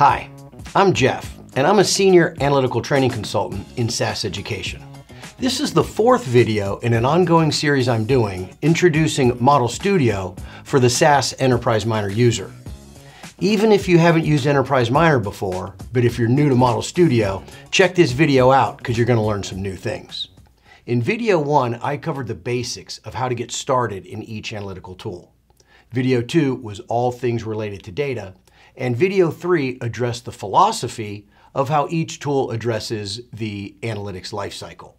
Hi, I'm Jeff, and I'm a Senior Analytical Training Consultant in SAS Education. This is the fourth video in an ongoing series I'm doing introducing Model Studio for the SAS Enterprise Miner user. Even if you haven't used Enterprise Miner before, but if you're new to Model Studio, check this video out because you're going to learn some new things. In video 1, I covered the basics of how to get started in each analytical tool. Video 2 was all things related to data, and video 3 addressed the philosophy of how each tool addresses the analytics lifecycle.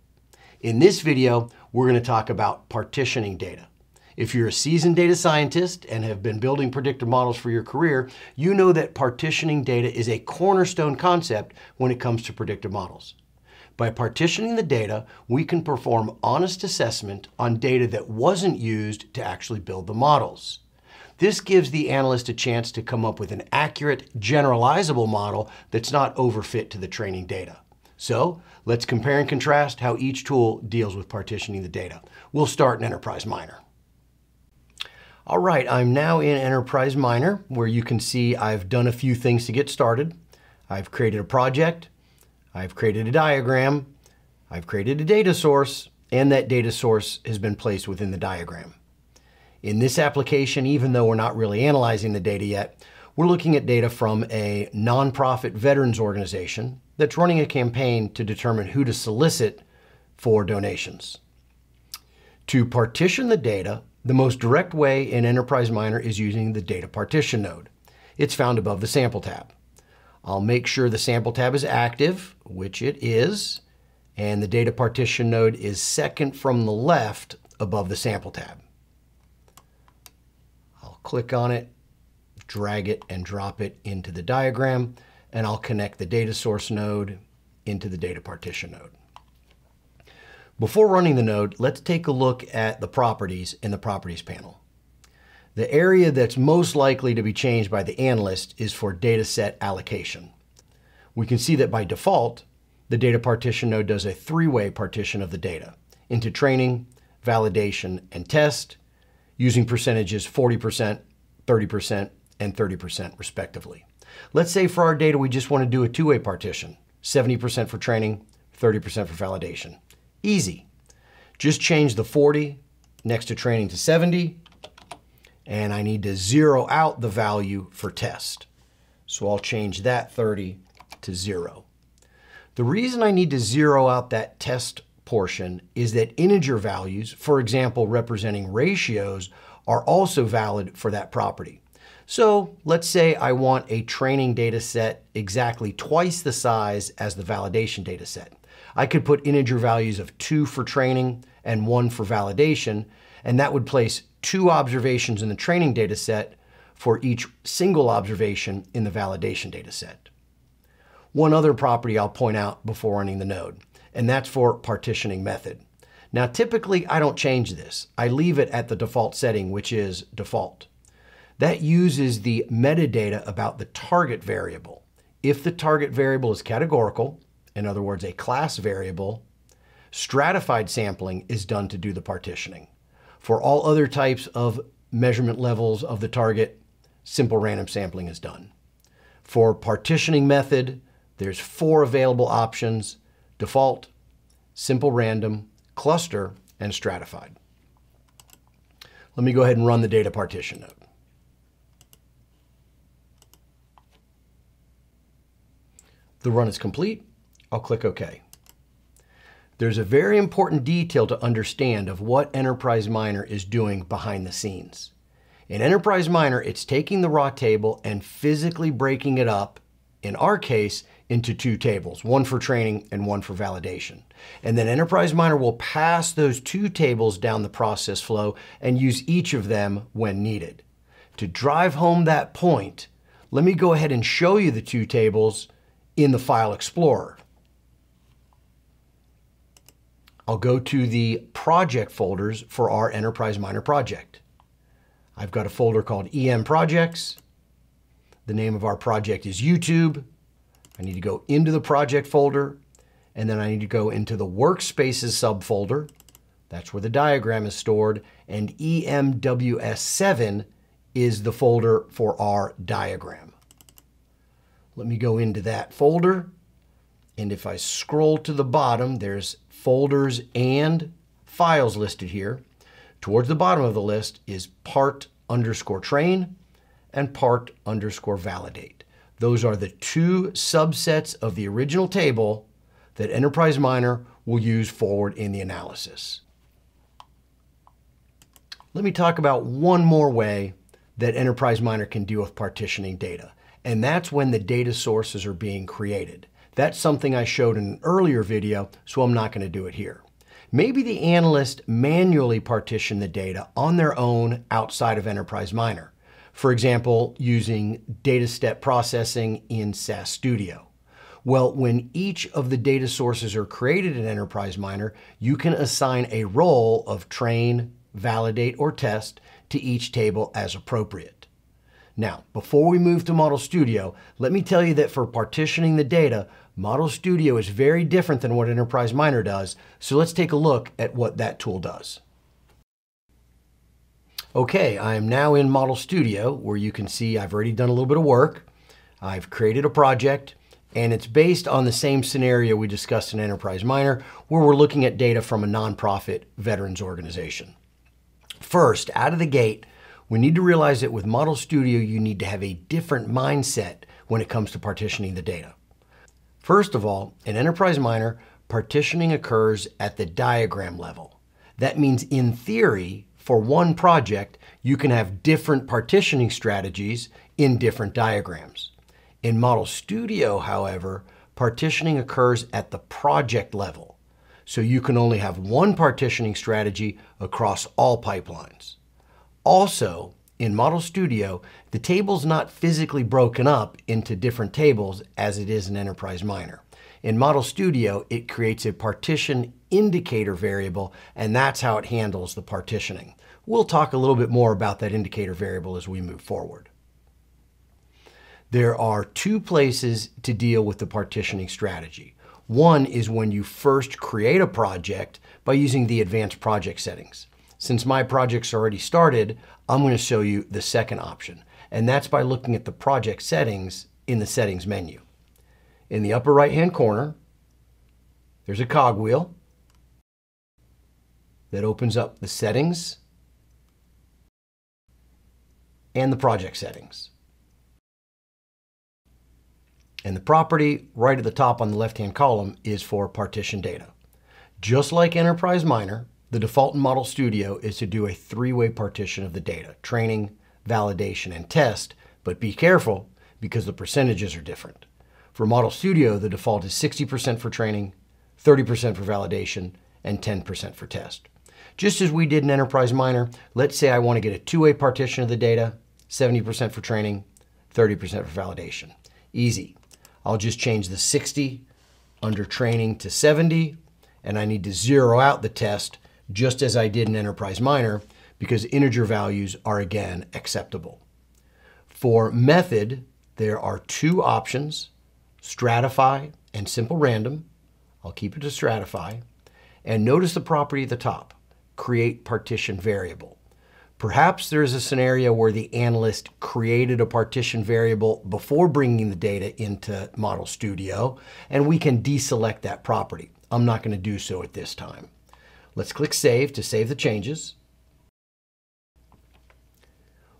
In this video, we're going to talk about partitioning data. If you're a seasoned data scientist and have been building predictive models for your career, you know that partitioning data is a cornerstone concept when it comes to predictive models. By partitioning the data, we can perform honest assessment on data that wasn't used to actually build the models. This gives the analyst a chance to come up with an accurate, generalizable model that's not overfit to the training data. So let's compare and contrast how each tool deals with partitioning the data. We'll start in Enterprise Miner. All right, I'm now in Enterprise Miner, where you can see I've done a few things to get started. I've created a project, I've created a diagram, I've created a data source, and that data source has been placed within the diagram. In this application, even though we're not really analyzing the data yet, we're looking at data from a nonprofit veterans organization that's running a campaign to determine who to solicit for donations. To partition the data, the most direct way in Enterprise Miner is using the Data Partition node. It's found above the Sample tab. I'll make sure the Sample tab is active, which it is, and the Data Partition node is second from the left above the Sample tab. Click on it, drag it, and drop it into the diagram, and I'll connect the data source node into the data partition node. Before running the node, let's take a look at the properties in the properties panel. The area that's most likely to be changed by the analyst is for data set allocation. We can see that by default, the data partition node does a three-way partition of the data into training, validation, and test, using percentages 40%, 30%, and 30% respectively. Let's say for our data, we just want to do a two-way partition, 70% for training, 30% for validation. Easy. Just change the 40 next to training to 70, and I need to zero out the value for test. So I'll change that 30 to 0. The reason I need to zero out that test portion is that integer values, for example, representing ratios, are also valid for that property. So let's say I want a training data set exactly twice the size as the validation data set. I could put integer values of 2 for training and 1 for validation, and that would place 2 observations in the training data set for each single observation in the validation data set. One other property I'll point out before running the node, and that's for partitioning method. Now, typically I don't change this. I leave it at the default setting, which is default. That uses the metadata about the target variable. If the target variable is categorical, in other words, a class variable, stratified sampling is done to do the partitioning. For all other types of measurement levels of the target, simple random sampling is done. For partitioning method, there's 4 available options: default, simple random, cluster, and stratified. Let me go ahead and run the data partition node. The run is complete. I'll click OK. There's a very important detail to understand of what Enterprise Miner is doing behind the scenes. In Enterprise Miner, it's taking the raw table and physically breaking it up, in our case, into 2 tables, 1 for training and 1 for validation. And then Enterprise Miner will pass those 2 tables down the process flow and use each of them when needed. To drive home that point, let me go ahead and show you the 2 tables in the File Explorer. I'll go to the project folders for our Enterprise Miner project. I've got a folder called EM Projects. The name of our project is YouTube. I need to go into the project folder, and then I need to go into the workspaces subfolder. That's where the diagram is stored, and EMWS7 is the folder for our diagram. Let me go into that folder. And if I scroll to the bottom, there's folders and files listed here. Towards the bottom of the list is part_train and part_validate. Those are the two subsets of the original table that Enterprise Miner will use forward in the analysis. Let me talk about one more way that Enterprise Miner can deal with partitioning data, and that's when the data sources are being created. That's something I showed in an earlier video, so I'm not going to do it here. Maybe the analyst manually partitioned the data on their own outside of Enterprise Miner. For example, using data step processing in SAS Studio. Well, when each of the data sources are created in Enterprise Miner, you can assign a role of train, validate, or test to each table as appropriate. Now, before we move to Model Studio, let me tell you that for partitioning the data, Model Studio is very different than what Enterprise Miner does, so let's take a look at what that tool does. Okay, I am now in Model Studio, where you can see I've already done a little bit of work. I've created a project, and it's based on the same scenario we discussed in Enterprise Miner, where we're looking at data from a nonprofit veterans organization. First, out of the gate, we need to realize that with Model Studio, you need to have a different mindset when it comes to partitioning the data. First of all, in Enterprise Miner, partitioning occurs at the diagram level. That means, in theory, for one project, you can have different partitioning strategies in different diagrams. In Model Studio, however, partitioning occurs at the project level. So you can only have one partitioning strategy across all pipelines. Also, in Model Studio, the table's not physically broken up into different tables as it is in Enterprise Miner. In Model Studio, it creates a partition indicator variable, and that's how it handles the partitioning. We'll talk a little bit more about that indicator variable as we move forward. There are two places to deal with the partitioning strategy. One is when you first create a project by using the advanced project settings. Since my project's already started, I'm going to show you the second option, and that's by looking at the project settings in the settings menu. In the upper right-hand corner, there's a cogwheel that opens up the settings and the project settings. And the property right at the top on the left-hand column is for partition data. Just like Enterprise Miner, the default in Model Studio is to do a three-way partition of the data: training, validation, and test, but be careful because the percentages are different. For Model Studio, the default is 60% for training, 30% for validation, and 10% for test. Just as we did in Enterprise Miner, let's say I want to get a two-way partition of the data, 70% for training, 30% for validation. Easy. I'll just change the 60 under training to 70, and I need to zero out the test just as I did in Enterprise Miner, because integer values are again acceptable. For method, there are two options, stratify and simple random. I'll keep it to stratify. And notice the property at the top, create partition variable. Perhaps there is a scenario where the analyst created a partition variable before bringing the data into Model Studio, and we can deselect that property. I'm not going to do so at this time. Let's click Save to save the changes.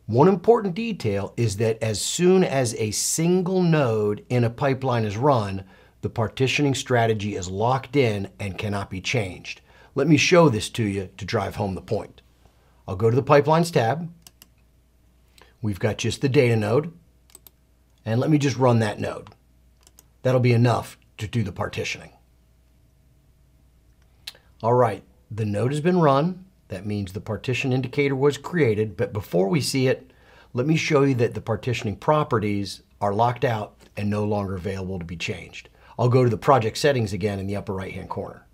One important detail is that as soon as a single node in a pipeline is run, the partitioning strategy is locked in and cannot be changed. Let me show this to you to drive home the point. I'll go to the Pipelines tab. We've got just the data node. And let me just run that node. That'll be enough to do the partitioning. All right, the node has been run. That means the partition indicator was created, but before we see it, let me show you that the partitioning properties are locked out and no longer available to be changed. I'll go to the project settings again in the upper right-hand corner.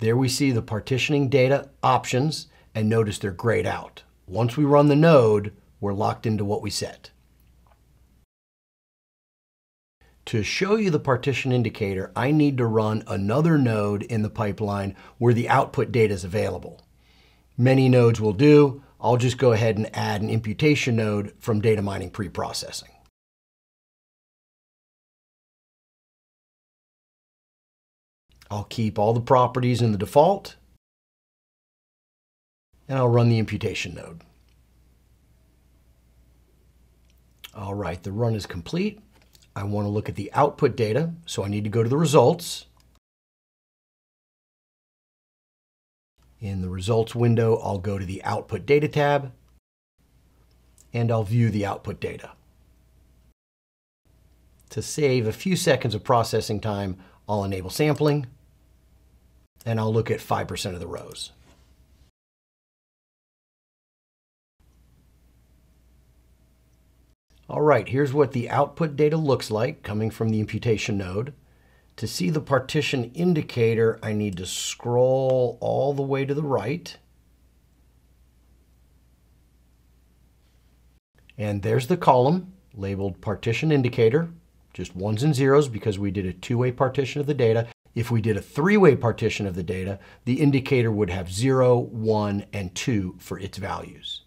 There we see the partitioning data options, and notice they're grayed out. Once we run the node, we're locked into what we set. To show you the partition indicator, I need to run another node in the pipeline where the output data is available. Many nodes will do. I'll just go ahead and add an imputation node from data mining pre-processing. I'll keep all the properties in the default, and I'll run the imputation node. All right, the run is complete. I want to look at the output data, so I need to go to the results. In the results window, I'll go to the output data tab, and I'll view the output data. To save a few seconds of processing time, I'll enable sampling, and I'll look at 5% of the rows. All right, here's what the output data looks like coming from the imputation node. To see the partition indicator, I need to scroll all the way to the right. And there's the column labeled partition indicator, just ones and zeros because we did a two-way partition of the data. If we did a three-way partition of the data, the indicator would have 0, 1, and 2 for its values.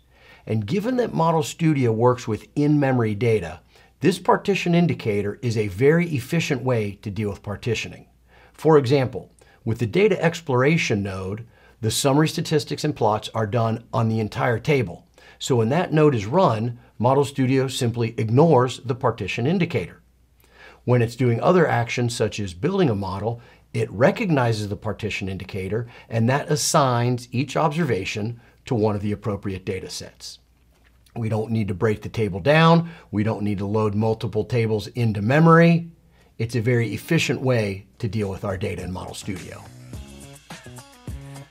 And given that Model Studio works with in-memory data, this partition indicator is a very efficient way to deal with partitioning. For example, with the data exploration node, the summary statistics and plots are done on the entire table. So when that node is run, Model Studio simply ignores the partition indicator. When it's doing other actions such as building a model, it recognizes the partition indicator and that assigns each observation to one of the appropriate data sets. We don't need to break the table down. We don't need to load multiple tables into memory. It's a very efficient way to deal with our data in Model Studio.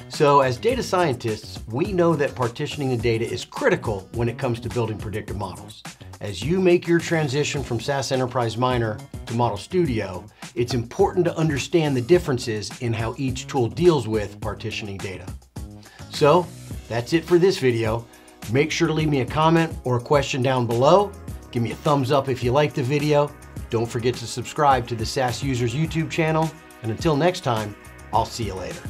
So as data scientists, we know that partitioning the data is critical when it comes to building predictive models. As you make your transition from SAS Enterprise Miner to Model Studio, it's important to understand the differences in how each tool deals with partitioning data. So, that's it for this video. Make sure to leave me a comment or a question down below. Give me a thumbs up if you liked the video. Don't forget to subscribe to the SAS Users YouTube channel. And until next time, I'll see you later.